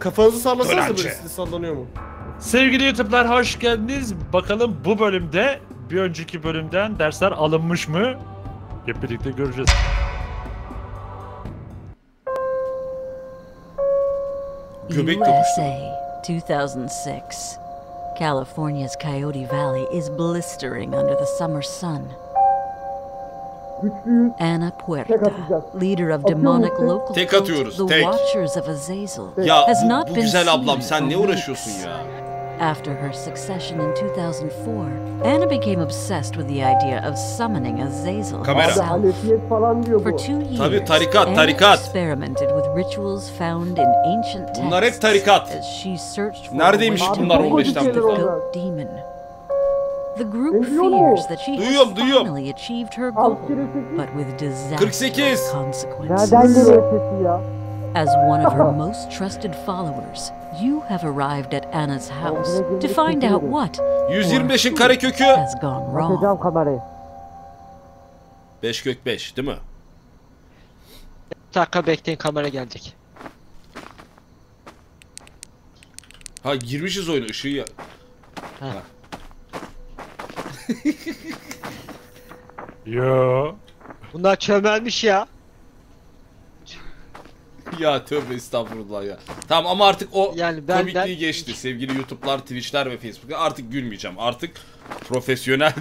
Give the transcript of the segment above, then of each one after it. Kafanızı sallasanız da böyle sallanıyor mu? Sevgili YouTube'lar hoş geldiniz. Bakalım bu bölümde bir önceki bölümden dersler alınmış mı? Hep birlikte göreceğiz. Göbek USA, 2006. California's Coyote Valley is blistering under the summer sun. Ana Puerta, leader of demonic local cults, the Watchers of Azazel, has not been seen for weeks. After her succession in 2004, Ana became obsessed with the idea of summoning Azazel herself. For 2 years, Ana experimented with rituals found in ancient texts as she searched for a way to defeat the goat demon. The group fears that she has finally achieved her goal, but with disastrous consequences. As one of her most trusted followers, you have arrived at Ana's house to find out what or who has gone wrong. 5 kök 5 değil mi? Bir dakika bekleyin, kamera gelecek. Ha, girmişiz oyuna, ışığı ya. Yo. Bunlar çömelmiş ya. Ya tövbe estağfurullah ya. Tamam ama artık o yani komikliği geçti. Sevgili YouTube'lar, Twitch'ler ve Facebook'lar, artık gülmeyeceğim. Artık profesyonel.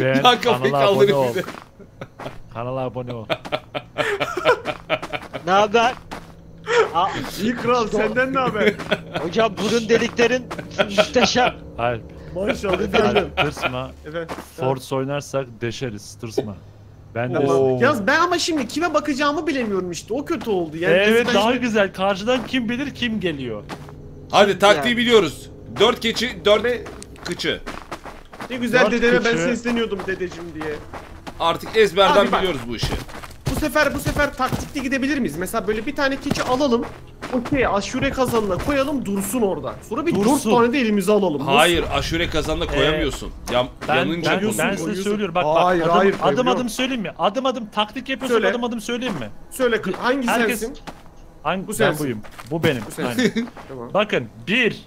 Ben kanala abone ol. Kanala abone ol. Ne haber? İyi kral, senden ne haber? Hocam burun deliklerin müsteşem. Hayır. Maşallah efendim. Tırsma. Evet. Force oynarsak deşeriz. Tırsma. Ben de... Yalnız ben ama şimdi kime bakacağımı bilemiyorum işte. O kötü oldu. Yani evet daha şimdi... güzel. Karşıdan kim bilir kim geliyor. Hadi taktiği yani biliyoruz. 4 keçi, 4 kıçı. Ne güzel dört dedeme kıçı. Ben sesleniyordum dedecim diye. Artık ezberden abi biliyoruz bak bu işi. Bu sefer taktikli gidebilir miyiz? Mesela böyle bir tane keçi alalım. Okey, aşure kazanına koyalım, dursun orada. Sonra bir 4 tane de elimize alalım. Hayır, aşure kazanına koyamıyorsun. Ben size söylüyorum bak, adım adım söyleyeyim mi? Adım adım taktik yapıyorsun, söyle. Adım adım söyleyeyim mi? Söyle, hangi sensin? Bu sensin. Buyum. Bu benim. Bu tamam. Bakın, 1.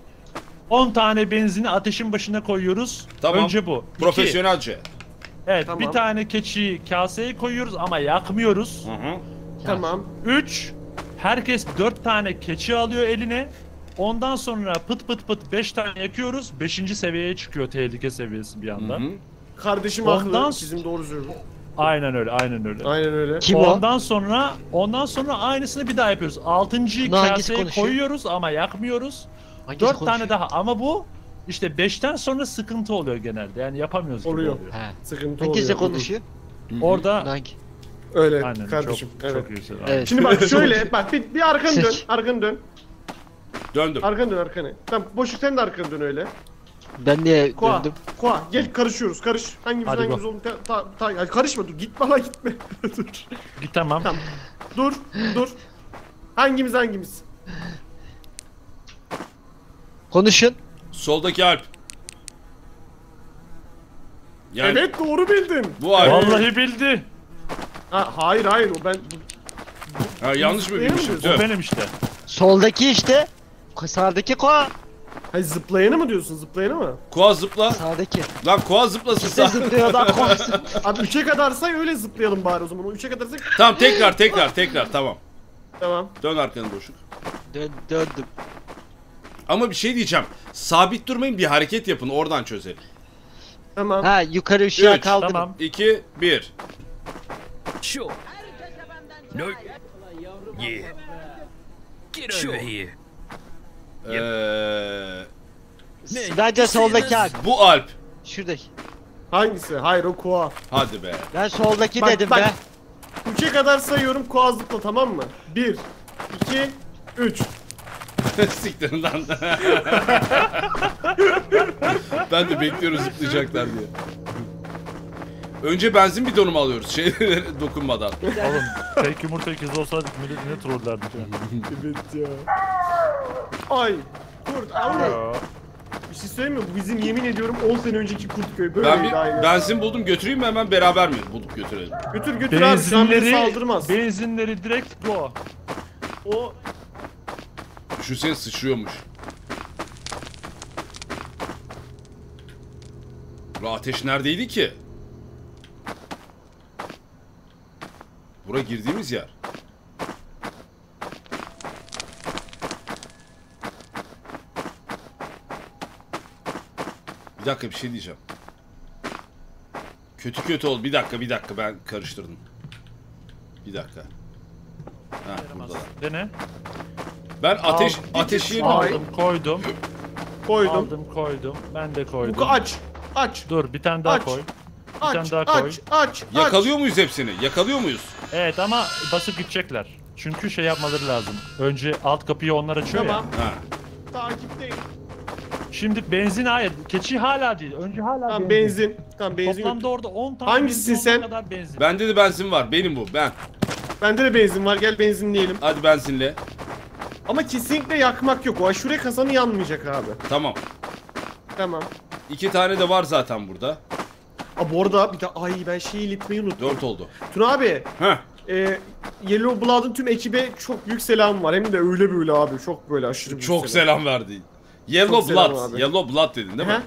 10 tane benzini ateşin başına koyuyoruz. Tamam. Önce bu. Profesyonelce. Evet, tamam. Bir tane keçiyi kaseye koyuyoruz ama yakmıyoruz. Hı hı. Tamam. 3. Herkes 4 tane keçi alıyor eline. Ondan sonra pıt pıt pıt 5 tane yakıyoruz. 5. seviyeye çıkıyor tehlike seviyesi bir yandan. Hı hı. Kardeşim haklı. Sizin doğru söylüyor. Aynen öyle, aynen öyle. Aynen öyle. Kim ondan o? Ondan sonra aynısını bir daha yapıyoruz. 6.'yı kaseye koyuyoruz ama yakmıyoruz. 4 tane daha ama bu işte 5'ten sonra sıkıntı oluyor genelde. Yani yapamıyoruz gibi oluyor. He. Sıkıntı oluyor. Hangisi konuşuyor? Orada hangi? Öyle aynen, kardeşim. Çok, evet. Çok evet. Şimdi bak şöyle bak bir arkanı dön. Arkanı dön. Döndüm. Arkanı. Tamam boşluk, sen de arkanı dön öyle. Ben niye Koa döndüm? Koa gel, karışıyoruz. Karış. Hangimiz oldu? Karışma, dur. Git bana, gitme. Dur. Git tamam. Dur. Hangimiz? Konuşun. Soldaki Alp. Yani... Evet, doğru bildin. Bu Alp. Vallahi bildi. Ha, hayır o ben... Ha, yanlış mı bilmişim? O benim işte. Soldaki işte. Sağdaki Koa. Hayır, zıplayanı mı diyorsun? Zıplayanı mı? Koa zıpla. Sağdaki. Lan Koa zıplasın sağ. Zıplıyor lan Koa. Abi 3'e kadarsa öyle zıplayalım bari o zaman. 3'e kadarsa... Tamam tekrar tamam. Tamam. Dön arkanı boşluk. Döndüm. Ama bir şey diyeceğim. Sabit durmayın, bir hareket yapın, oradan çözelim. Tamam. Ha, yukarı ışığa kaldırın. Tamam. 2, 1. Şu. No. Yeah. Get over here. Bence soldaki Alp. Bu Alp. Şuradaki. Hangisi? Hayır, o Koa. Hadi be. Ben soldaki dedim be. 3'e kadar sayıyorum, Koa zıpla, tamam mı? 1, 2, 3. Siktirin lan. Ben de bekliyorum zıplayacaklar diye. Önce benzin bidonumu alıyoruz şeylere dokunmadan. Oğlum tek yumurta ikiz olsaydık millet ne trollerdi yani. Evet ya. Ay kurt avru. Bir şey söyleyeyim mi? Bizim yemin ediyorum 10 sene önceki Kurtköy böyle. Ben bir benzin buldum, götüreyim mi hemen, beraber mi bulup götürelim? Götür abi, sen beni saldırmaz. Benzinleri direkt go. O Düşünsene sıçrıyormuş. Bura ateş neredeydi ki? Bura girdiğimiz yer. Bir dakika, bir şey diyeceğim. Kötü kötü oldu. Bir dakika ben karıştırdım. Bir dakika. Ha, burada. Dene. Ben ateşi koydum. Aldım, koydum. Ben de koydum. Bu aç. Dur, bir tane daha koy. Bir tane daha koy. Yakalıyor muyuz hepsini? Yakalıyor muyuz? Evet, ama basıp gidecekler. Çünkü şey yapmaları lazım. Önce alt kapıyı onlar açıyor. Tamam. Ya. Ha. Takipteyim. Şimdi benzin, hayır, keçi hala değil. Önce hala tam benzin. Tam benzin. Toplamda orada 10 tane. Hangisisin sen? Bende de benzin var. Benim bu. Ben. Bende de benzin var. Gel benzinleyelim. Hadi benzinle. Ama kesinlikle yakmak yok. O aşure kasanı yanmayacak abi. Tamam. Tamam. 2 tane de var zaten burada. Aa, bu arada bir de ay ben şeyi ilitmeyi unuttum. 4 oldu. Tuna abi. Heh. Yellow Blood'ın tüm ekibe çok büyük selam var. Hem de öyle böyle abi. Çok böyle aşırı büyük çok selam verdi. Yellow Blood dedin değil mi?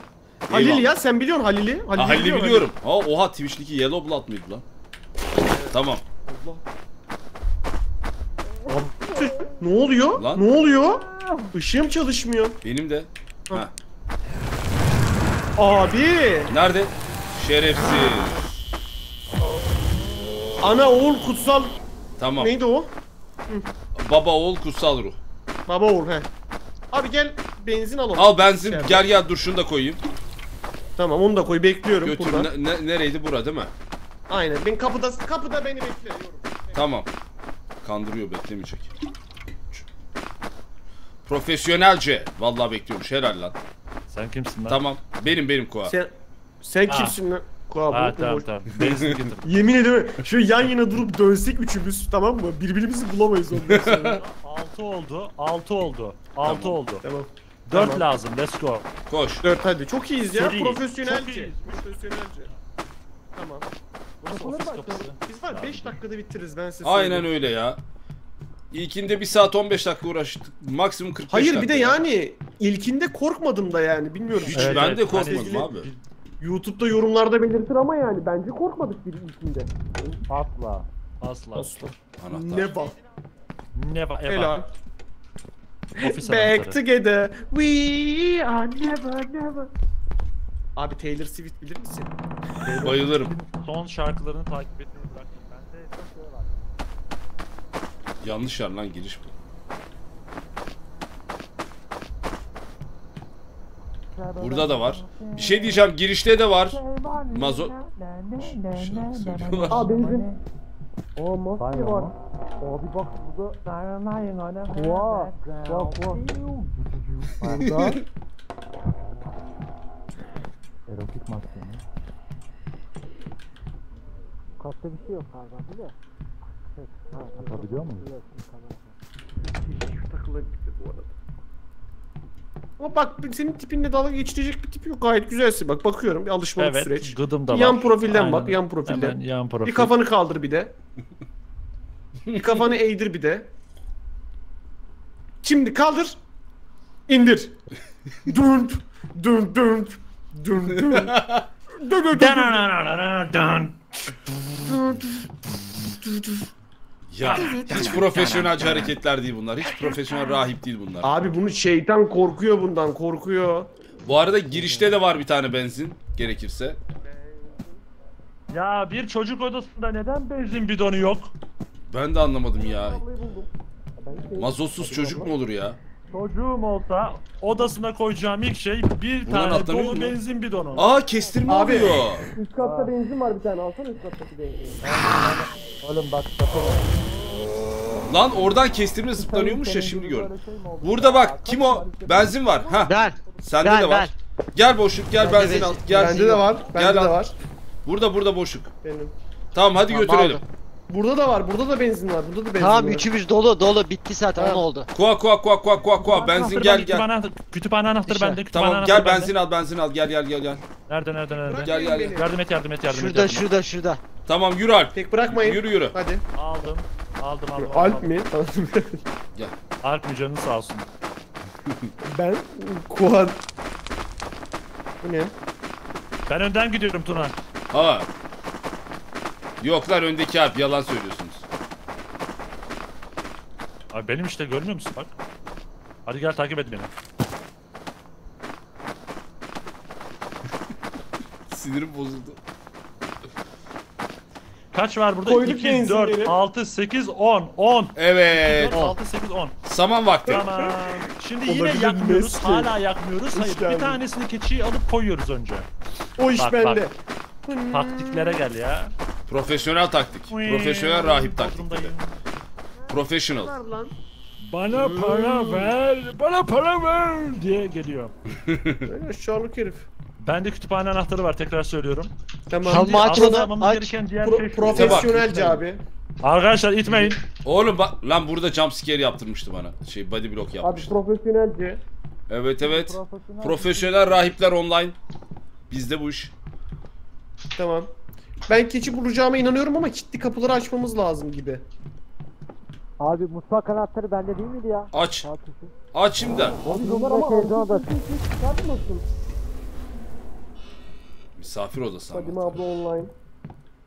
Halil ya, sen biliyorsun Halil'i. Halil'i biliyorum. Ha, oha, Twitch'teki Yellow Blood mıydı lan? Tamam. Abi, ne oluyor? Lan. Ne oluyor? Işığım çalışmıyor. Benim de. Ha. Abi. Nerede? Şerefsiz. Ana oğul kutsal. Tamam. Neydi o? Hı. Baba oğul kutsal ruh. Baba oğul he. Abi gel benzin alalım. Al benzin içeride. Gel dur şunu da koyayım. Tamam, onu da koy, bekliyorum. Götür burada. Nereydi bura değil mi? Aynen, ben kapıda beni bekliyorum. Tamam. Kandırıyor, beklemeyecek. Profesyonelce vallahi bekliyormuş herhalde lan. Sen kimsin lan? Tamam, benim Koa. Sen kimsin lan? Koa, ha, tamam. Yemin ederim şu yan yana durup dönsek üçümüz, tamam mı? Birbirimizi bulamayız ondan sonra. 6 oldu. 6 tamam. Oldu. Tamam. 4 tamam. Lazım. Let's go. Koş. 4 hadi. Çok iyiyiz ya. Profesyonelce. Tamam. Burası ofis kapısı. Biz var 5 dakikada bitiririz, ben size aynen söyleyeyim. Öyle ya. İlkinde 1 saat 15 dakika uğraştık. Maksimum 45 dakika. Hayır bir de yani ilkinde korkmadım da yani bilmiyorum. Hiç evet, ben de korkmadım yani, abi. YouTube'da yorumlarda belirtir ama yani bence korkmadık bir ilkinde. Asla. Anahtar. Never ever. Ofis back together. We are never. Abi Taylor Swift bilir misin? Bayılırım. Son şarkılarını takip etmeyi bıraktım. Bende çok şey var. Yanlış yer lan, giriş bu. Burada da var. Bir şey diyeceğim, girişte de var. Mazo... Aa benzin. Aa maske var. Abi bak burada. Wow. Bak. Burada. Erotik maske. Kapta bir şey yok galiba değil mi? Evet. Atabiliyor muyum? Şu takılabilir bu arada. Ama bak senin tipinle dalga geçirecek bir tip yok, gayet güzelsin bak, bakıyorum bir alışmalık evet, süreç. Gıdım da var. Yan profilden aynen. Bak yan profilden. Hemen yan profil. Bir kafanı kaldır bir de. Bir kafanı eğdir bir de. Şimdi kaldır. İndir. Dönüp dönüp ya hiç profesyonelce hareketler değil bunlar. Hiç profesyonel rahip değil bunlar. Abi bunu şeytan korkuyor, bundan korkuyor. Bu arada girişte de var bir tane benzin gerekirse. Ya bir çocuk odasında neden benzin bidonu yok? Ben de anlamadım ya. Mazotsuz çocuk mu olur ya? Çocuğum olsa odasına koyacağım ilk şey bir tane dolu benzin bidonu. Aa kestirme abi. Üst katta benzin var bir tane, alsana üst kattaki benzin. Oğlum bak kapı. Lan oradan kestirme zıplanıyormuş ya, şimdi gördüm. Burada bak kim o? Benzin var. Ha. Sende de var. Gel boşluk, gel benzin al. Bende de var. Bende de var. Burada boşluk. Benim. Tamam hadi götürelim. Burada da var, burada da benzin var, burada da benzin var. Tamam üçümüz dolu, bitti zaten, tamam. Oldu. Koa benzin gel. Kütüphane anahtarı bende, kütüphane anahtarı bende. Tamam gel benzin al gel. Nerede? Gel. Yardım et. Şurada. Tamam yürü Alp. Tek bırakmayın. Yürü. Hadi. Aldım. Alp mi? Gel. Alp mi, canın sağ olsun. Ben Kuhan. Bu ne? Ben önden gidiyorum Tuna. Aa. Yoklar öndeki abi, yalan söylüyorsunuz. Abi benim işte, görmüyor musun bak? Hadi gel takip et beni. Sinirim bozuldu. Kaç var burada? Koyduk 2, 4, 6, 8, 10, 10. Evet. 2, 4, 6, 8, 10. Saman vakti. Tamam. Şimdi yine yakmıyoruz. Meski. Hala yakmıyoruz. Hayır, bir tanesini keçiyi alıp koyuyoruz önce. O iş bende. Taktiklere gel ya. Profesyonel taktik. Profesyonel rahip taktikleri. Professional. Bana para ver, bana para ver diye geliyor. Aşağılık herif. Bende kütüphane anahtarı var, tekrar söylüyorum. Tamam. Açalım. Aç. Profesyonelce abi. Arkadaşlar itmeyin. Oğlum bak lan, burada jump scare yaptırmıştı bana. Şey, body block yapmıştı. Abi profesyonelce. Evet evet. Profesyonel, profesyonel rahipler online. Bizde bu iş. Tamam. Ben keçi bulacağıma inanıyorum ama kilitli kapıları açmamız lazım gibi. Abi mutfak anahtarı bende değil miydi ya? Aç. Aç şimdi. Misafir odası. Fadime abla online.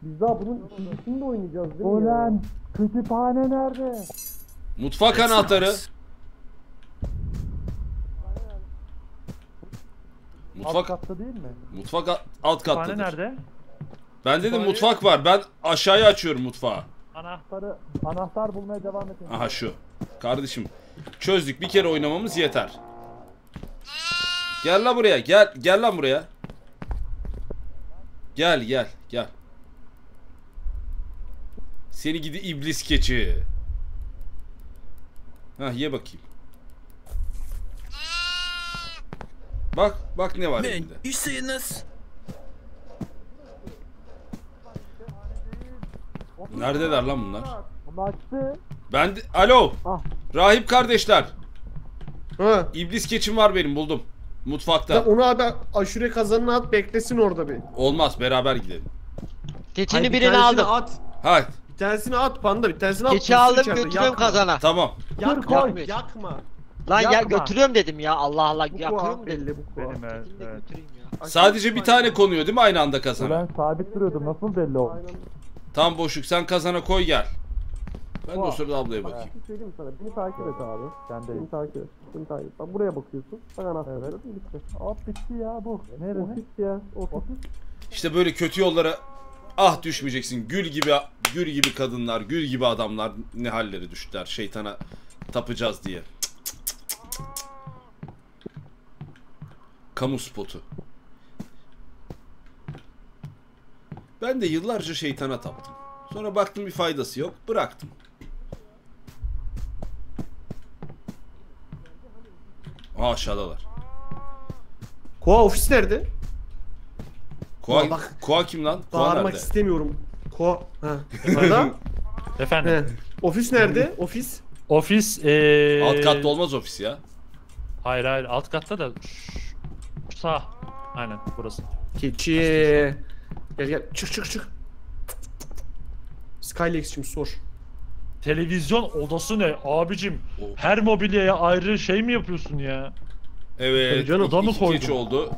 Biz daha bunun ikisini de oynayacağız değil mi? Olan kütüphane nerede? Mutfak anahtarı. Mutfak katta değil mi? Mutfak alt kattadır. Kütüphane nerede? Ben dedim mutfak var. Ben aşağıya açıyorum mutfağı. Anahtar bulmaya devam edelim. Aha şu. Kardeşim çözdük. Bir kere oynamamız yeter. Gel lan buraya. Gel lan buraya. Gel. Seni gidi iblis keçi. Hah, ye bakayım. Bak ne var elinde. Neredeler lan bunlar? Ben de... Alo. Ah. Rahip kardeşler. Ha. İblis keçim var benim, buldum. Mutfakta. Ya onu abi aşure kazanına at, beklesin orada bir. Olmaz, beraber gidelim. Keçini hayır, birini aldım. At. Hayır. Bir tanesini at panda, bir tanesini at. Keçi aldım, götürüyorum kazana. Tamam. Yakma. Lan yakma. Ya götürüyorum dedim ya, Allah Allah, yakıyorum dedim. Benim götüreyim ya. Sadece bir tane konuyor değil mi aynı anda kazana? Ben sabit duruyordum, nasıl belli oldu? Tam boşluk, sen kazana koy gel. Ben de o sırada ablaya bakayım. Bir şey diyeyim sana, beni takip et abi. Beni takip et, Bak buraya bakıyorsun, bak anahtarı veriyorsun, bitti. Hop bitti ya bu. Nerede? Ofis ya, ofis. İşte böyle kötü yollara ah düşmeyeceksin. Gül gibi kadınlar, gül gibi adamlar ne halleri düştüler. Şeytana tapacağız diye. Kamu spotu. Ben de yıllarca şeytana taptım. Sonra baktım bir faydası yok, bıraktım. Aa, aşağıdalar. Koa ofis nerede? Koa kim lan? Koa nerede? Bağırmak istemiyorum. Koa. Ha. Efendim. He. Ofis nerede? Ofis. Ofis. Alt katta olmaz ofis ya. Hayır alt katta da. Sağ. Aynen burası. Keçi. Gel çık. Skylix'cim sor. Televizyon odası ne abicim? Oh. Her mobilyaya ayrı şey mi yapıyorsun ya? Evet. Canım keçi oldu.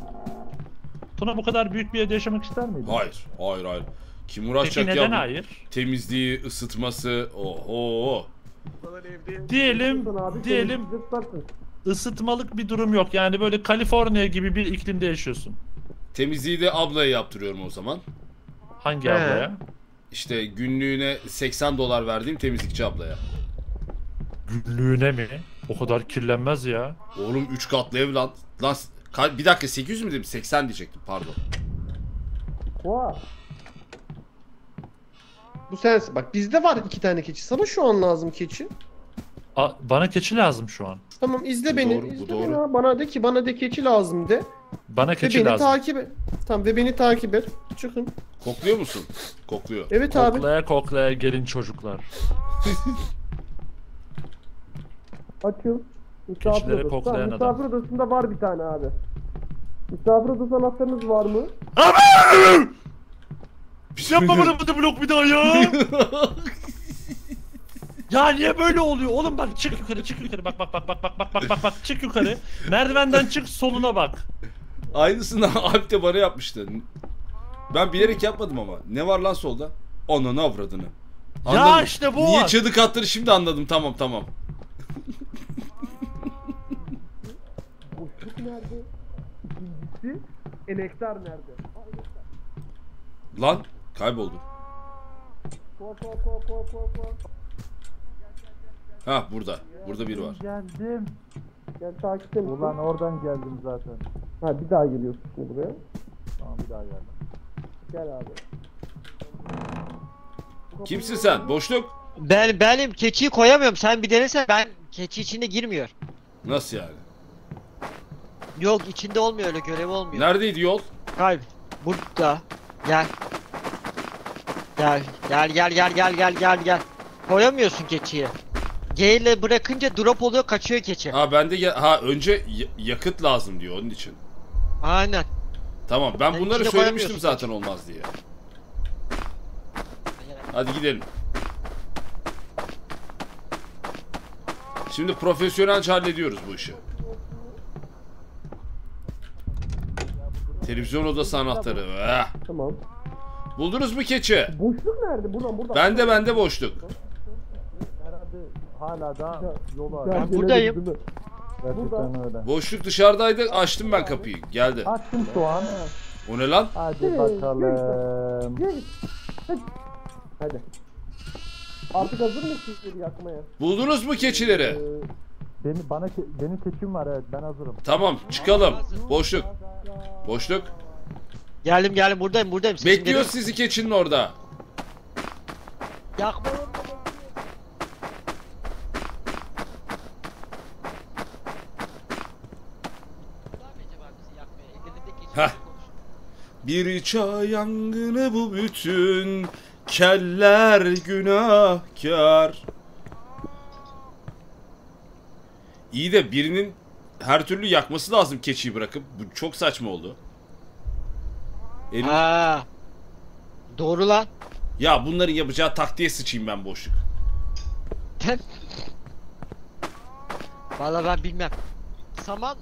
Tuna bu kadar büyük bir evde yaşamak ister miydin? Hayır. Kim uğraşacak ya? Peki neden hayır? Temizliği, ısıtması. Oho. Diyelim ısıtmalık bir durum yok. Yani böyle Kaliforniya gibi bir iklimde yaşıyorsun. Temizliği de ablaya yaptırıyorum o zaman. Hangi ablaya? İşte günlüğüne $80 verdiğim temizlikçi ablaya. Günlüğüne mi? O kadar kirlenmez ya. Oğlum 3 katlı ev lan. Bir dakika, 800 mi dedim? 80 diyecektim, pardon. Bu sensin. Bak bizde var 2 tane keçi. Sana şu an lazım keçi. Bana keçi lazım şu an. Tamam izle beni. Doğru. Bana de keçi lazım de. Bana keçi lazım. Takip et. Tamam ve beni takip et. Çıkın. Kokluyor musun? Kokluyor. Evet abi. Koklaya gelin çocuklar. Açıl. Misafir odasında var bir tane abi. Misafir odası anahtarınız var mı? Bir şey yapma bana bu blok bir daha ya. Ya niye böyle oluyor oğlum, bak çık yukarı bak. bak çık yukarı. Merdivenden çık, soluna bak. Aynısını Alp de bana yapmıştı. Ben bilerek yapmadım ama. Ne var lan solda? Ananı avradını. Anladım. Ya işte bu. Niye çığlık attığını şimdi anladım. Tamam. Boşluk nerede? İkincisi enektar nerede? Lan kayboldu. Ha burada. Burada biri var. Geldim. Gel takip et. Ulan oradan geldim zaten. Ha bir daha geliyorsun buraya. Tamam bir daha geldim. Gel abi. Kimsin sen? Boşluk. Benim keçiyi koyamıyorum. Sen bir denesen, ben keçi içinde girmiyor. Nasıl yani? Yok içinde olmuyor, öyle görev olmuyor. Neredeydi yol? Kalp. Burada. Gel. Gel. Koyamıyorsun keçiyi. G ile bırakınca drop oluyor, kaçıyor keçi. Ha bende ya, ha önce yakıt lazım diyor onun için. Aynen. Tamam ben yani bunları söylemiştim zaten keçi olmaz diye. Hadi gidelim. Şimdi profesyonelce hallediyoruz bu işi. Televizyon odası anahtarı. Tamam. Buldunuz mu keçi? Boşluk nerede? Buradan. Bende boşluk. Hala da yolu arıyor. Ben buradayım. Burada. Boşluk dışarıdaydı. Açtım ben kapıyı. Geldi. Açtım soğan. O ne lan? Hadi bakalım. Hadi. Artık hazır mısınız yakmaya? Buldunuz mu keçileri? Benim keçim var, evet ben hazırım. Tamam çıkalım. Boşluk. Boşluk. Geldim buradayım. Bekliyoruz sizi keçinin orada. Yakma. Hah. Bir çay yangını bu bütün. Keller günahkar. İyi de birinin her türlü yakması lazım keçiyi bırakıp. Bu çok saçma oldu. Aa, doğru lan. Ya bunların yapacağı taktiğe sıçayım ben boşluk. Vallahi ben bilmem. Saman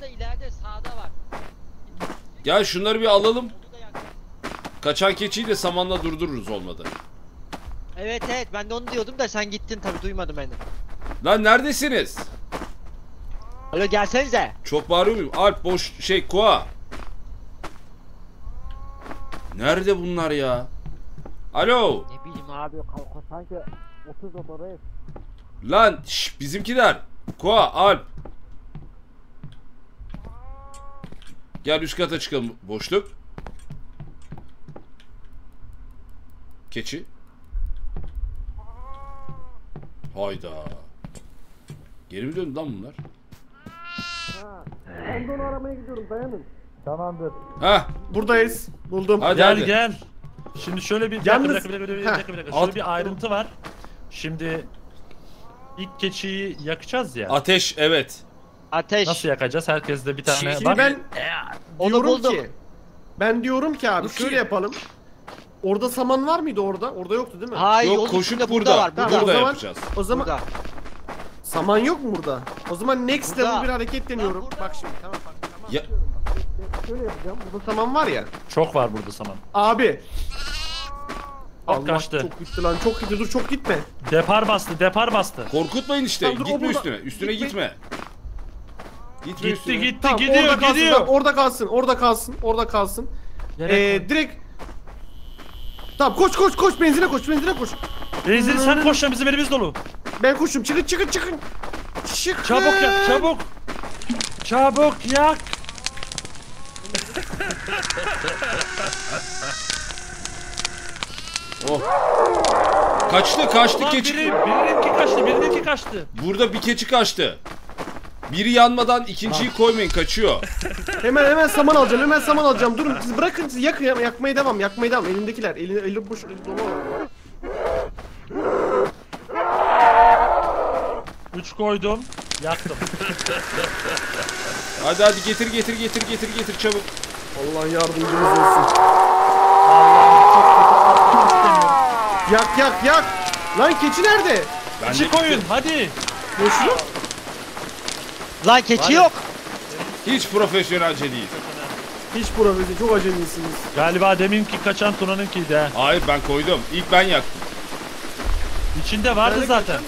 da ileride sağda var. Gel şunları bir alalım. Kaçan keçiyi de samanla durdururuz olmadı. Evet ben de onu diyordum da sen gittin tabi, duymadım beni. Lan neredesiniz? Alo gelsenize. Çok bağırıyor muyum? Alp boş Koa. Nerede bunlar ya? Alo. Ne bileyim abi kalka sanki 30 odadayız. Lan şş, bizimkiler. Koa, Alp. Gel üst kata çıkalım. Boşluk. Keçi. Hayda. Geri mi döndü lan bunlar? Ha, ben de onu aramaya gidiyorum, dayanın. Tamamdır. Hah buradayız. Buldum. Hadi, gel. Şimdi şöyle bir dakika. Şöyle bir ayrıntı var. Şimdi ilk keçiyi yakacağız ya. Ateş, evet. Ateş. Nasıl yakacağız? Herkes de bir tane. Şimdi bak, ben onu buldum. Ben diyorum ki abi şöyle yapalım. Orada saman var mıydı orada? Orada yoktu değil mi? Hayır, yok, koşup burada var. Burada tamam, yapacağız. O zaman burada. Saman yok mu burada? O zaman next level bir hareket deniyorum. Bak şimdi tamam. Ya. Şöyle yapacağım. Burada saman var ya. Çok var burada saman. Abi. Allah kaçtı. Çok gitti lan. Çok gitti. Dur çok gitme. Depar bastı. Korkutmayın işte. Tamam, gitme burada. Üstüne gitme. Gitti. Tamam, gidiyor. Orada gidiyor. Orada kalsın. Direkt tamam koş benzine koş. Benzine sen koş ya, bizim elimiz dolu. Ben koştum, çıkın. Çabuk yak. Oh. Kaçtı ulan keçi. Birininki kaçtı. Burada bir keçi kaçtı. Biri yanmadan ikinciyi koymayın, kaçıyor. Hemen saman alacağım. Durun siz, bırakın siz yakmaya devam. Elindekiler eli boş, eli dolu. 3 koydum, yaktım. Hadi getir çabuk. Allah yardımcımız olsun. Allah, yak. Lan keçi nerede? Keçi koyun hadi. Boşluk. Lan keçi yok. Hiç profesyonelce değil. Hiç profesyonelce, çok acemisiniz. Galiba deminki kaçan Tuna'nınkiydi ha. Hayır ben koydum. İlk ben yaktım. İçinde vardı nerede zaten. Kaçan?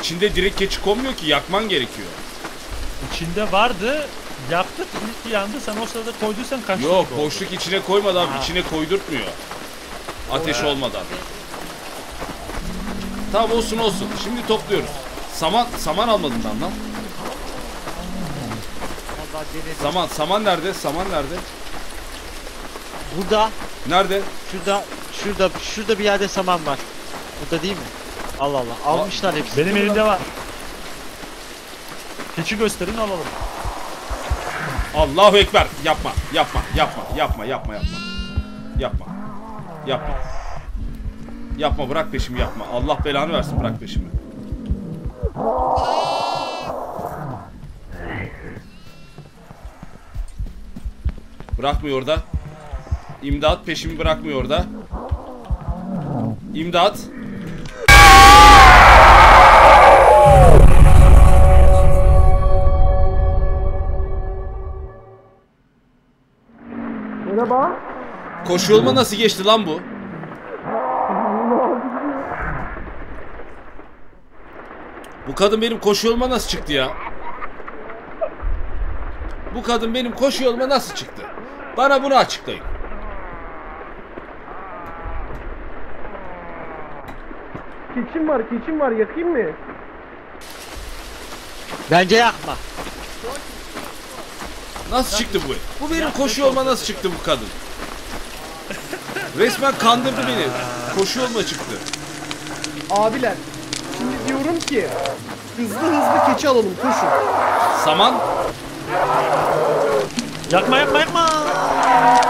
İçinde direkt keçi konmuyor ki, yakman gerekiyor. İçinde vardı. Yaktık, ilk yandı. Sen o sırada koyduysan kaçtı. Yok, boşluk içine koymadı abi. İçine koydurtmuyor. Ateş olmadan. Tamam olsun olsun. Şimdi topluyoruz. Saman almadın lan. Saman nerede? Saman nerede? Burada. Nerede? Şurada bir yerde saman var. Burada değil mi? Allah Allah. Almışlar hepsini. Benim elimde var. Keçi gösterin alalım. Allahu Ekber. Yapma. Yapma, bırak peşimi, yapma. Allah belanı versin, bırak peşimi. Bırakmıyor da. İmdat, peşimi bırakmıyor da. İmdat. Merhaba. Koşu olma nasıl geçti lan bu? Bu kadın benim koşu olma nasıl çıktı ya? Bu kadın benim koşu olma nasıl çıktı? Bana bunu açıklayın. Keçim var, yakayım mı? Bence yakma. Nasıl çıktı bu? Bu benim koşu olma nasıl çıktı bu kadın? Resmen kandırdı beni. Koşu olma çıktı. Abiler, şimdi diyorum ki hızlı keçi alalım, koşun. Saman. Yakma.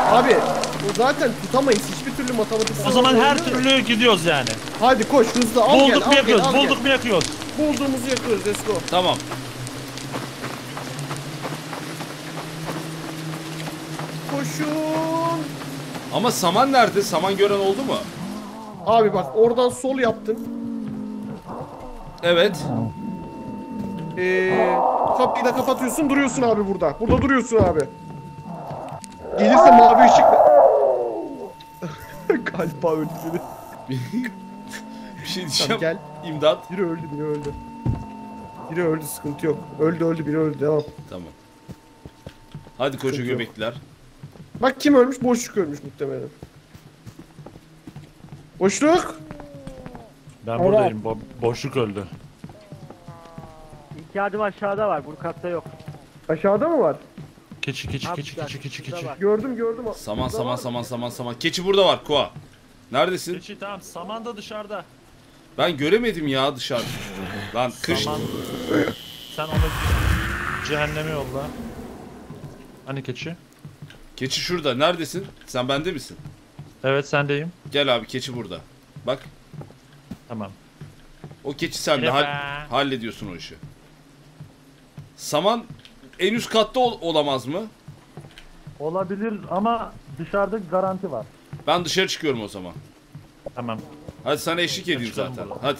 Abi, bu zaten tutamayız hiçbir türlü matematiksel. O zaman her türlü gidiyoruz yani. Hadi koş hızlı, al gel. Bulduk mu yakıyoruz? Bulduğumuzu yakıyoruz, let's go. Tamam. Koşun. Ama saman nerede? Saman gören oldu mu? Abi bak, oradan sol yaptın. Evet. Kapıyı da kapatıyorsun, duruyorsun abi burada. Burada duruyorsun abi. Gelirse mavi ışık... Galiba öldü beni. Bir şey diyeceğim. Gel. İmdat. Biri öldü, sıkıntı yok. Biri öldü, devam. Tamam. Hadi koca göbekliler. Bak kim ölmüş? Boşluk ölmüş muhtemelen. Boşluk! Ben buradayım. Boşluk öldü. İki adım aşağıda var. Bu katta yok. Aşağıda mı var? Keçi. Gördüm. Saman. Keçi burada var. Koa. Neredesin? Keçi tamam. Saman da dışarıda. Ben göremedim ya dışarıda. Lan kış. Saman. Sen onu cehenneme yolla. Hani keçi? Keçi şurada. Neredesin? Sen bende misin? Evet sendeyim. Gel abi, keçi burada. Bak. Tamam. O keçi sende. Hallediyorsun o işi. Saman en üst katta olamaz mı? Olabilir ama dışarıda garanti var. Ben dışarı çıkıyorum o zaman. Tamam. Hadi sana eşlik edeyim zaten. Burada.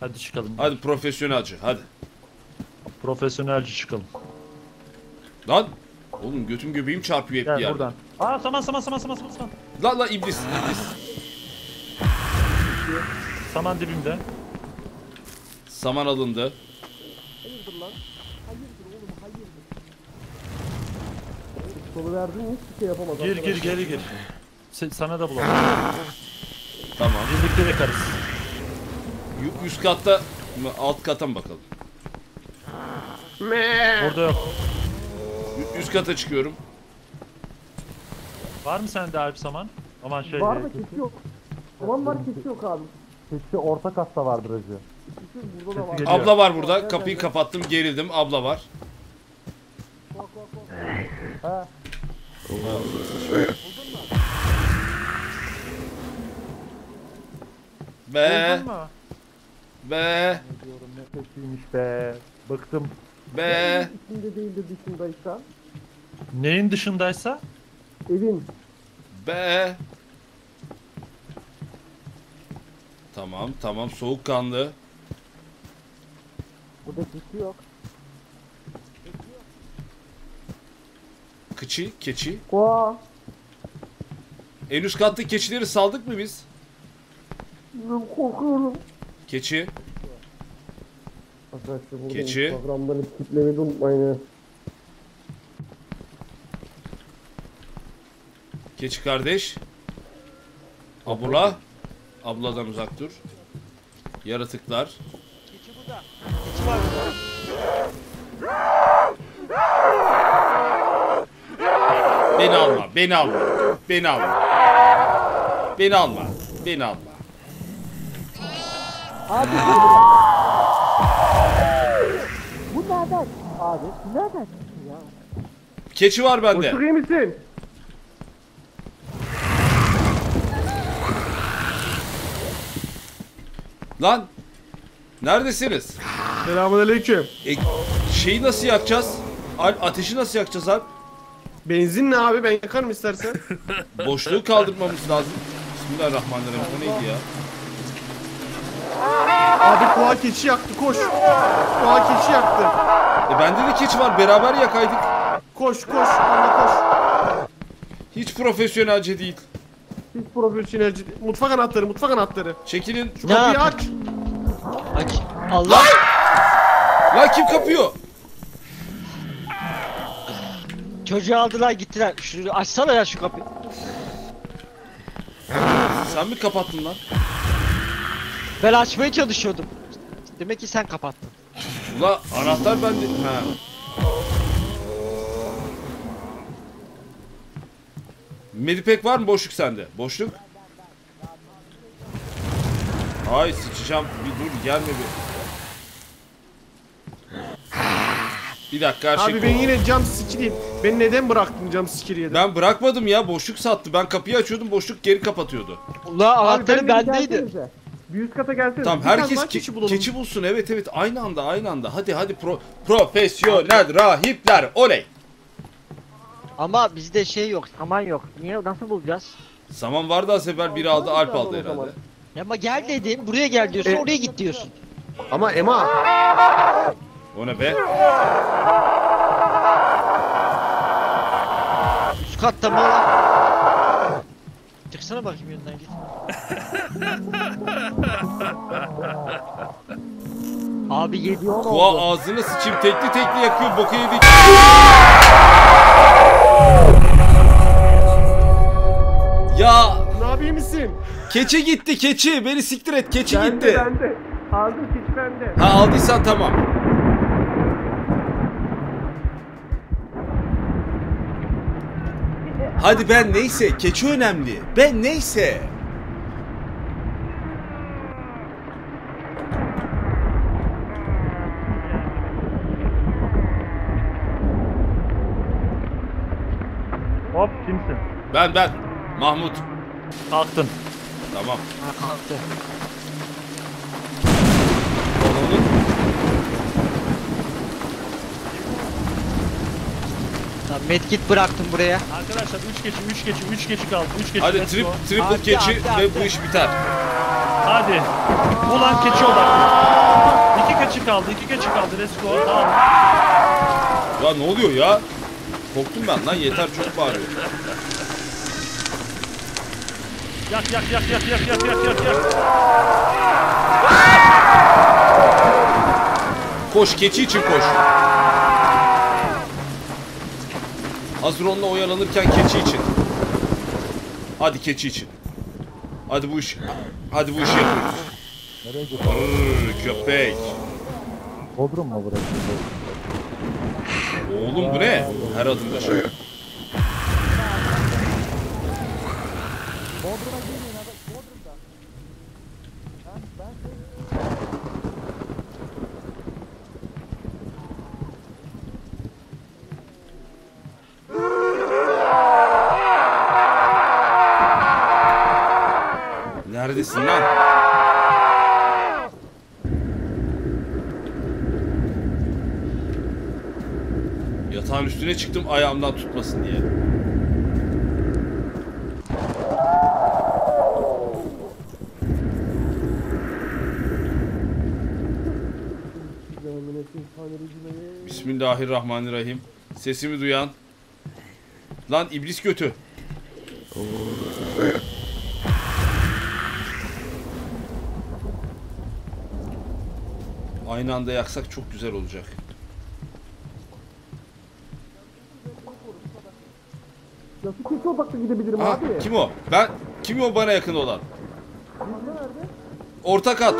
Hadi çıkalım. Hadi profesyonelce. Hadi. Profesyonelce çıkalım. Lan. Oğlum götüm göbeğim çarpıyor hep bir yerden. Aa saman. La iblis. Saman dibimde. Saman alındı. Hayırdır lan? Hayırdır oğlum. Solu verdin, hiçbir şey yapamaz. Gir. Sana da bulalım. Tamam. Birlikte yakarız. Üst katta mı? Alt kata mı bakalım? Burada yok. Üst kata çıkıyorum. Var mı sende Alp saman? Aman şey. Var mı? Keçi yok. Saman var, keçi yok abi. Keçi orta katta vardır hacı. Abla var burada. Kapıyı kapattım, gerildim. Abla var. Ha. Be. Ne diyorum, ne keçiymiş be. Bıktım. Be. İçinde değil de dışındaysa. Neyin dışındaysa? Evin. Be. Tamam, soğukkanlı. Burada keçi yok. Kıçı, keçi. Koa. En üst kattaki keçileri saldık mı biz? Ben korkuyorum. Keçi. Keçi. Instagram'dan kitlemeyi unutmayın ya. Keçi kardeş. Abla. Abladan uzak dur. Yaratıklar. Keçi burada. Keçi var burada. Beni alma, beni alma. Beni alma. Beni alma. Beni alma. Abi bu nereden? Abi bu nereden ya? Keçi var bende. Boşluk iyi misin? Lan neredesiniz? Selamünaleyküm. Şeyi nasıl yakacağız? Ateşi nasıl yakacağız abi? Benzinle abi, ben yakarım istersen. Boşluğu kaldırmamız lazım. Bismillahirrahmanirrahim. Bu neydi ya? Abi koa keçi yaktı, koş. Koa keçi yaktı. Bende de keçi var, beraber yakaydık. Koş koş anne koş. Hiç profesyonelce değil. Hiç profesyonelce değil. Mutfak anahtarı, mutfak anahtarı. Çekilin. Şu kapıyı aç. Aç. Allah. Lan! Lan kim kapıyor? Çocuğu aldılar gittiler. Şunu açsana ya şu kapıyı. Sen mi kapattın lan? Ben açmaya çalışıyordum. Demek ki sen kapattın. Ula anahtar bende. Ha. Medipek var mı? Boşluk sende. Boşluk. Ay sıçacağım. Bir dur gelme bir. Bir dakika her şey. Abi ben yine cam sikiliyim. Beni neden bıraktın cam sikiliye? Ben bırakmadım ya. Boşluk sattı. Ben kapıyı açıyordum. Boşluk geri kapatıyordu. Ula anahtarı bendeydi. Bir üst kata gelsene. Tamam herkes keçi bulsun. Evet evet aynı anda aynı anda. Hadi hadi profesyonel rahipler oley. Ama bizde şey yok, saman yok. Niye, nasıl bulacağız? Saman vardı az evvel, biri aldı, Alp aldı herhalde. Ama gel dedim, buraya gel diyorsun, oraya git diyorsun. Ama Ema. O ne be? Üst katta mı lan? Çıksana bakayım yanından git. Abi yediyor. Koa ağzını sıçayım, tekli tekli yakıyor, boku yedik. Ya. Ne yapayım misin? Keçi gitti keçi, beni siktir et keçi bende, gitti. Bende. Aldım keçi bende. Ha aldıysan tamam. Hadi ben neyse, keçi önemli. Ben neyse. Hop kimsin? Ben. Mahmut. Kalktın. Tamam. Ha, kalktı. Medkit bıraktım buraya. Arkadaşlar 3 keçi kaldı. 3 keçi. Hadi triple keçi ve bu iş biter. Hadi. Ulan keçi odaklı. 2 keçi kaldı. Resko. Tamam. Ya ne oluyor ya? Korktum ben lan, yeter çok bağırıyor. Yak. Koş keçi için koş. Hazır onunla oyalanırken keçi için. Hadi keçi için. Hadi bu işi yapıyoruz. Nereye gidiyorsun? Köpek. Bodrum mu burası? Oğlum bu ne? Her adımda şey. Bodrum'a girmeyin adam. Bodrum'da. Neredesin lan? Yatağın üstüne çıktım ayağımdan tutmasın diye. Bismillahirrahmanirrahim. Sesimi duyan. Lan iblis götü. Aynı anda yaksak çok güzel olacak. Ya sesi odaklı gidebilirim abi. Kim o? Ben. Kim o bana yakın olan? Orta kat.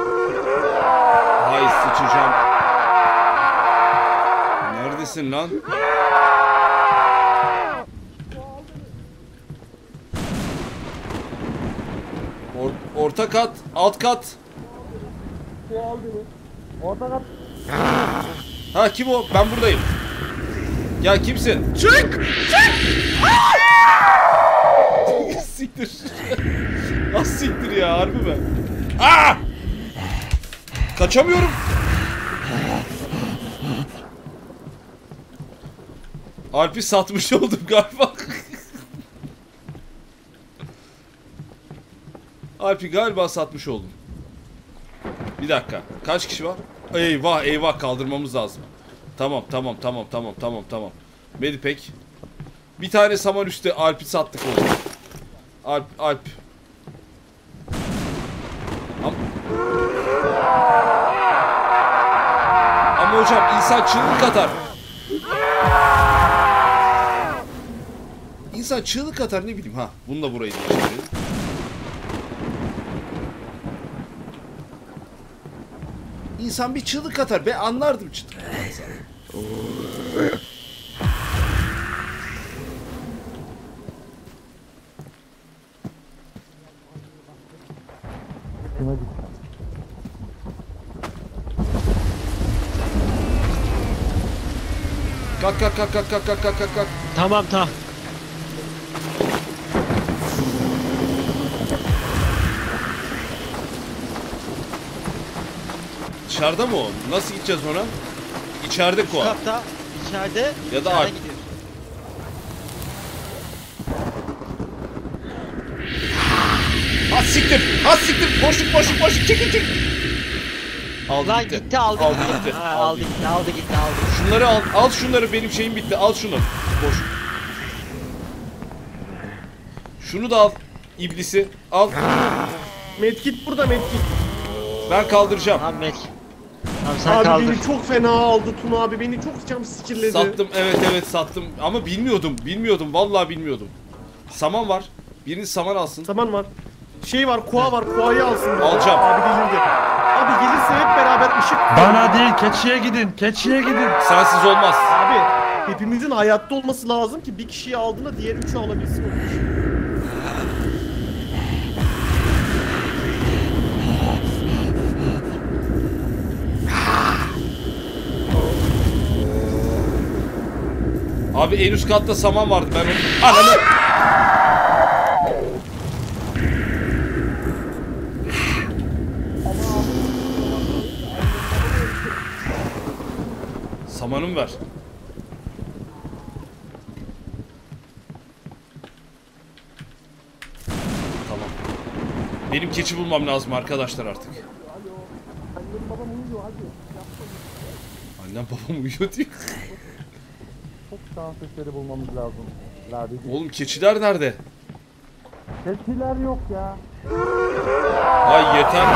Hay sıçacağım. Neredesin lan? Orta kat, alt kat. Orta kat. Ha kim o? Ben buradayım. Ya kimsin? Çık! Çık! Siktir. Nasıl siktir ya harbi mi? Aa! Kaçamıyorum. Alp'i satmış oldum galiba. Alp'i galiba satmış oldum. Bir dakika. Kaç kişi var? Eyvah eyvah kaldırmamız lazım. Tamam. Medipek. Bir tane saman üstü Alp'i sattık oğlum. Alp. Ama hocam insan çığlık atar. İnsan çığlık atar ne bileyim ha. Bunu da burayı değiştirelim. İnsan bir çığlık atar. Ben anlardım çığlık. Kalk. Tamam. Dışarıda mı o? Nasıl gideceğiz ona? İçeride koa. Kapta, içeride. Ya da artık. Az siktir. Boşluk. Çekil. Aldı gitti. Şunları al şunları benim şeyim bitti. Al şunu. Boşluk. Şunu da al. İblisi al. Medkit burada medkit. Ben kaldıracağım. Abi beni çok fena aldı Tuna abi. Beni çok cam sikirledi. Sattım evet sattım. Ama bilmiyordum. Vallahi bilmiyordum. Saman var. Biriniz saman alsın. Saman var. Şey var, koa var. Koa'yı alsın. Alacağım. Abi gelirse hep beraber ışık. Bana değil, keçiye gidin. Sensiz olmaz. Abi hepimizin hayatta olması lazım ki bir kişiyi aldığında diğer üçü alabilsin. Abi en üst katta saman vardı ben onu... Ananı! Samanım ver. Tamam. Benim keçi bulmam lazım arkadaşlar artık. Annem babam uyuyor diyor. Sağ sesleri bulmamız lazım. Oğlum keçiler nerede? Keçiler yok ya. Ay yeter.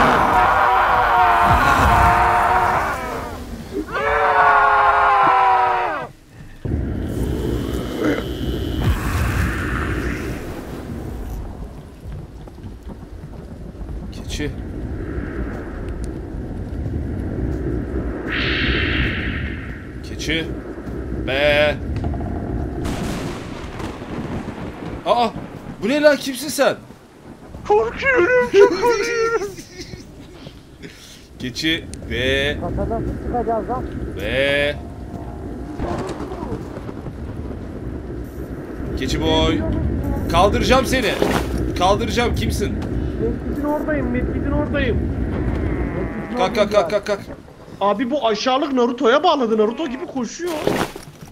Keçi. Keçi. Be. Aa, bu ne lan kimsin sen? Korkuyorum. Keçi ve Keçi boy. Kaldıracağım seni. Kaldıracağım kimsin? Medkit'in oradayım. Kalk. Abi bu aşağılık Naruto'ya bağladı. Naruto gibi koşuyor.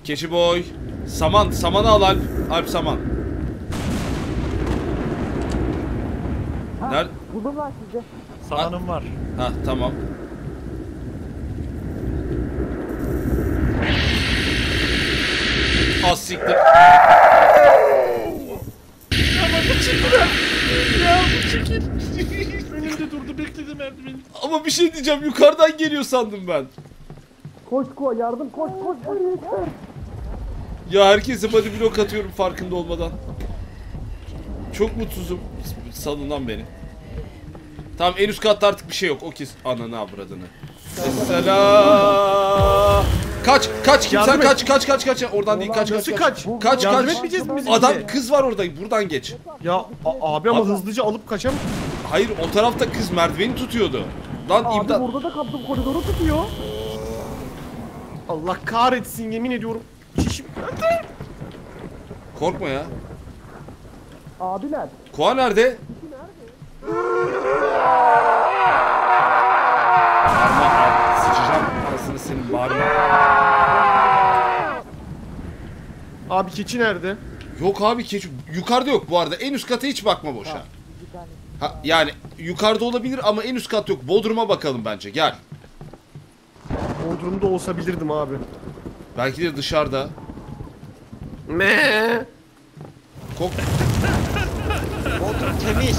Keçi boy. Samanı al Alp. Alp saman. Nerede? Buldum lan size. Samanım var. Ha tamam. siktir. Ama bir çekil lan. Ya bir çekil. Önümde durdu, bekledim merdiveni. Ama bir şey diyeceğim, yukarıdan geliyor sandım ben. Koş koş yardım, koş koş koş. Ya herkese body block atıyorum farkında olmadan. Çok mutsuzum. Salın lan beni. Tamam, en üst katta artık bir şey yok. O kes ananı avradını. Selam. Kaç kaç kimsen kaç oradan değil, kaç yardım etmeyeceğiz mi bizi? Adam kız var orada, buradan geç. Ya abi ama hızlıca alıp kaçam. Hayır, o tarafta kız merdiveni tutuyordu. Lan imdat. Burada da kaptım, koridoru tutuyor. Allah kahretsin, yemin ediyorum. Şişim. Korkma ya. Abiler. Koa nerede? Bağırma abi, sıçacağım parasını senin, bağırma. Abi keçi nerede? Yok abi, keçi yukarıda yok bu arada, en üst kata hiç bakma boşa. Ha, yani yukarıda olabilir ama en üst kat yok, bodruma bakalım bence, gel. Bodrumda olsa bilirdim abi. Belki de dışarıda. Meee. Kok. Bodrum temiz.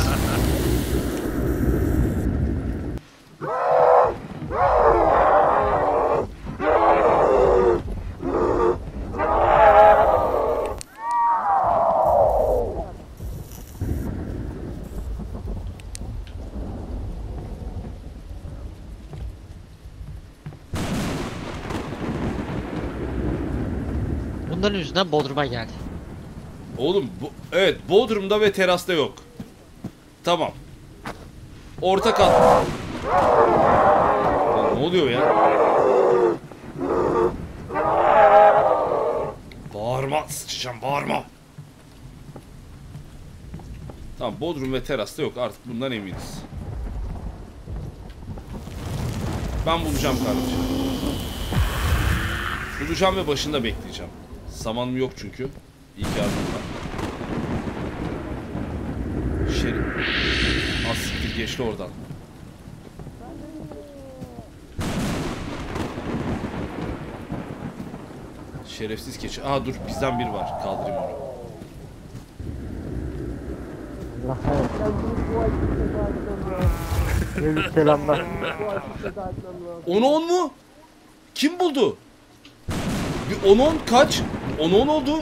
Bunların yüzünden Bodrum'a geldi. Oğlum bu, evet, Bodrum'da ve terasta yok. Tamam. Orta kat. Ne oluyor ya? Bağırma, sıçacağım, bağırma. Tamam, Bodrum ve terasta yok artık, bundan eminiz. Ben bulacağım kardeşim. Bulacağım ve başında bekleyeceğim. Zamanım yok çünkü. İyi ki yardım var. Şerif. Az siktir, geçti oradan. Şerefsiz keçi. Aa dur, bizden biri var. Kaldırayım onu. Selamlar. 10-10 mu? Kim buldu? Bir 10-10 kaç? 10-10 oldu.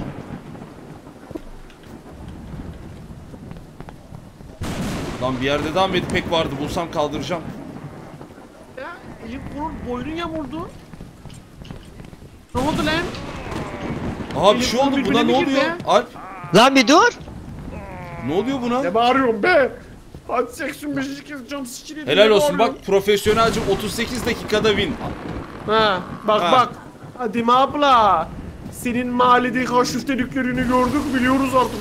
Lan bir yerde daha medipek vardı. Bulsam kaldıracağım. Ya elim boynun yamurdu. Ne oldu lan? Aha bir şey oldu. Buna ne oluyor? Alp. Lan bir dur. Ne oluyor buna? Ne bağırıyorum be? Hadi 85-2 can sikiliyle. Helal olsun, bak profesyonelcim, 38 dakikada win. Ha bak ha. Bak. Hadi abla. Senin mahalledeki haşifteliklerini gördük, biliyoruz artık.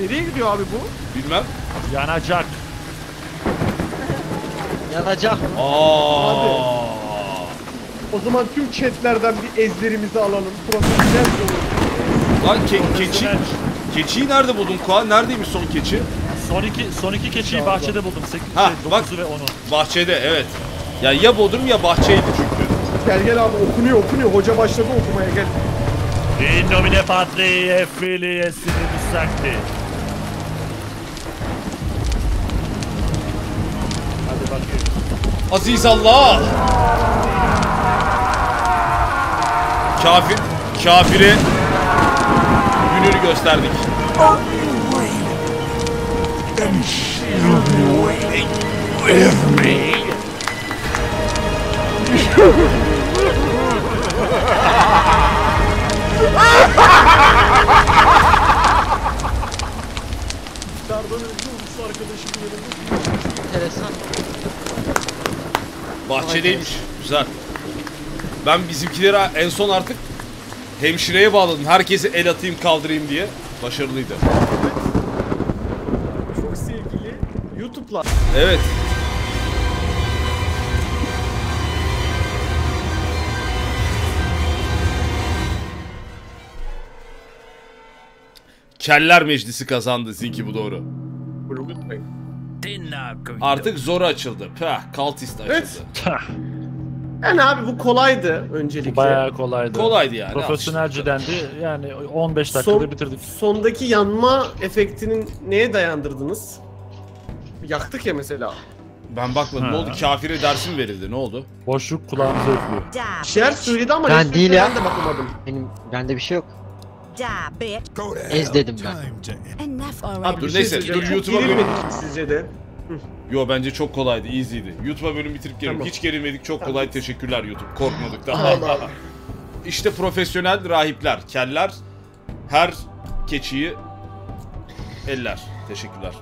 Nereye gidiyor abi bu? Bilmem. Yanacak. Yanacak. Aa. O zaman tüm chatlerden bir ezlerimizi alalım. Lan keçiyi nerede buldun Kuan? Neredeymiş son keçi? Son iki keçiyi bahçede buldum. 8, ha, bak. Ve 10'u. Bahçede, evet. Ya ya Bodrum ya bahçeydi çünkü. Gel abi, okunuyor. Hoca başladı okumaya, gel. In nomine Patrii et Filii et Spiritus Sancti. Hadi bakayım. Aziz Allah. Kafire gününü gösterdik. Enteresan. Bahçedeymiş. Güzel. Ben bizimkileri en son artık hemşireye bağladım. Herkese el atayım, kaldırayım diye. Başarılıydı. Çok sevgili YouTube'lar. Evet. Keller Meclisi kazandı Zinki, bu doğru. Artık zor açıldı. Pah, Kaltist açıldı. Evet. Yani abi bu kolaydı öncelikle. Bayağı kolaydı. Kolaydı yani. Profesyonelcidendi. Yani 15 dakikada bitirdik. Sondaki yanma efektinin neye dayandırdınız? Yaktık ya mesela. Ben bakmadım. Ha. Ne oldu? Kafire dersim verildi. Ne oldu? Boşluk kulağımıza ötüyor. Şer söyledi ama ben değil ya. Ben de bakamadım. Benim bende bir şey yok. Ez dedim ben. Abi dur neyse. Dur YouTube'a bölüm. Sizce de. Yo bence çok kolaydı, easy'ydi. YouTube'a bölüm bitirip gelelim. Tamam. Hiç gerilmedik, çok kolay. Tamam. Teşekkürler YouTube. Korkmadık da. İşte profesyonel rahipler, keller, her keçiyi eller. Teşekkürler.